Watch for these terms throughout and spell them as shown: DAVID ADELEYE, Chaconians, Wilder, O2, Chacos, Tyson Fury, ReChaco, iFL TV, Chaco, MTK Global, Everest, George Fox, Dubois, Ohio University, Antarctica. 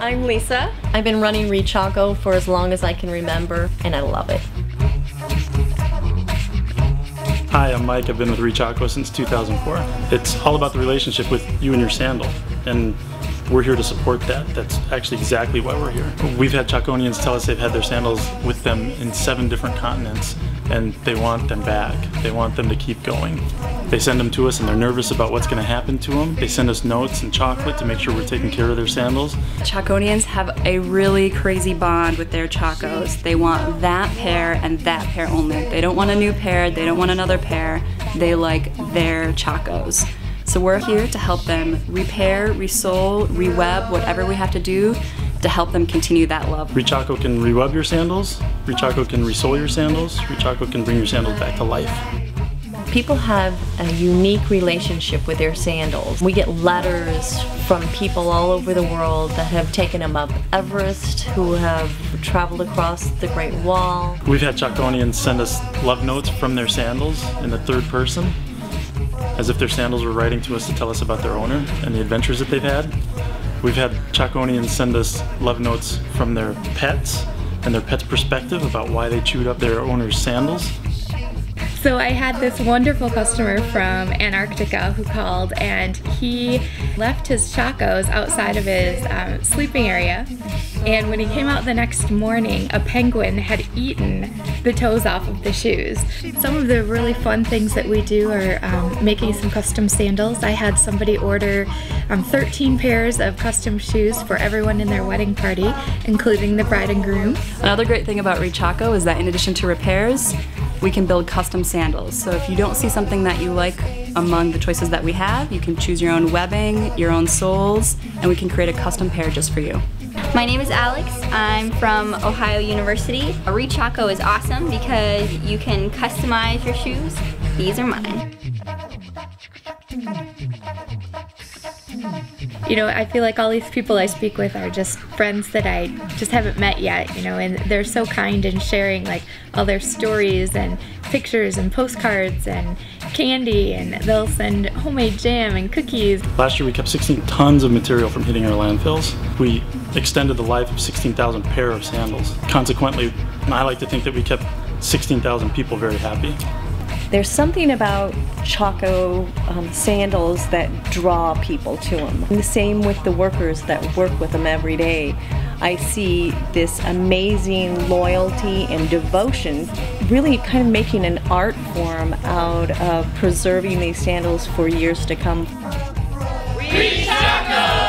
I'm Lisa. I've been running ReChaco for as long as I can remember, and I love it. Hi, I'm Mike. I've been with ReChaco since 2004. It's all about the relationship with you and your sandal, and we're here to support that. That's actually exactly why we're here. We've had Chaconians tell us they've had their sandals with them in 7 different continents, and they want them back. They want them to keep going. They send them to us and they're nervous about what's going to happen to them. They send us notes and chocolate to make sure we're taking care of their sandals. Chaconians have a really crazy bond with their Chacos. They want that pair and that pair only. They don't want a new pair, they don't want another pair. They like their Chacos. So we're here to help them repair, resole, reweb, whatever we have to do to help them continue that love. ReChaco can reweb your sandals, ReChaco can resole your sandals, ReChaco can bring your sandals back to life. People have a unique relationship with their sandals. We get letters from people all over the world that have taken them up Everest, who have traveled across the Great Wall. We've had Chaconians send us love notes from their sandals in the third person, as if their sandals were writing to us to tell us about their owner and the adventures that they've had. We've had Chaconians send us love notes from their pets and their pets' perspective about why they chewed up their owner's sandals. So I had this wonderful customer from Antarctica who called, and he left his Chacos outside of his sleeping area, and when he came out the next morning, a penguin had eaten the toes off of the shoes. Some of the really fun things that we do are making some custom sandals. I had somebody order 13 pairs of custom shoes for everyone in their wedding party, including the bride and groom. Another great thing about ReChaco is that in addition to repairs, we can build custom sandals. So if you don't see something that you like among the choices that we have, you can choose your own webbing, your own soles, and we can create a custom pair just for you. My name is Alex. I'm from Ohio University. ReChaco is awesome because you can customize your shoes. These are mine. You know, I feel like all these people I speak with are just friends that I just haven't met yet, you know, and they're so kind and sharing like all their stories and pictures and postcards and candy, and they'll send homemade jam and cookies. Last year we kept 16 tons of material from hitting our landfills. We extended the life of 16,000 pair of sandals. Consequently, I like to think that we kept 16,000 people very happy. There's something about Chaco sandals that draw people to them. And the same with the workers that work with them every day. I see this amazing loyalty and devotion, really kind of making an art form out of preserving these sandals for years to come. ReChaco!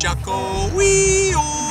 Chaco, wee-oh!